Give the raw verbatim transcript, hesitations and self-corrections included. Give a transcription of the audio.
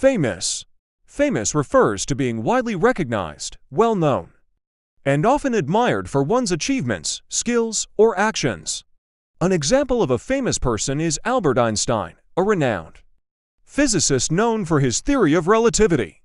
Famous. Famous refers to being widely recognized, well-known, and often admired for one's achievements, skills, or actions. An example of a famous person is Albert Einstein, a renowned physicist known for his theory of relativity.